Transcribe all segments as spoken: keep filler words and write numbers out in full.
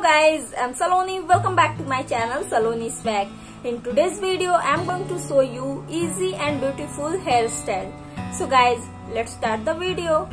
Hello guys, I'm Saloni. Welcome back to my channel Saloni Swag. In today's video, I'm going to show you easy and beautiful hairstyle. So guys, let's start the video.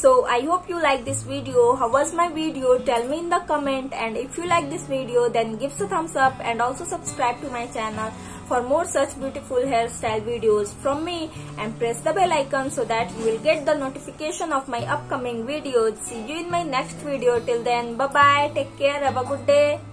So I hope you like this video. How was my video? Tell me in the comment, and if you like this video then give us a thumbs up and also subscribe to my channel for more such beautiful hairstyle videos from me and press the bell icon so that you will get the notification of my upcoming videos. See you in my next video. Till then, bye bye, take care, have a good day.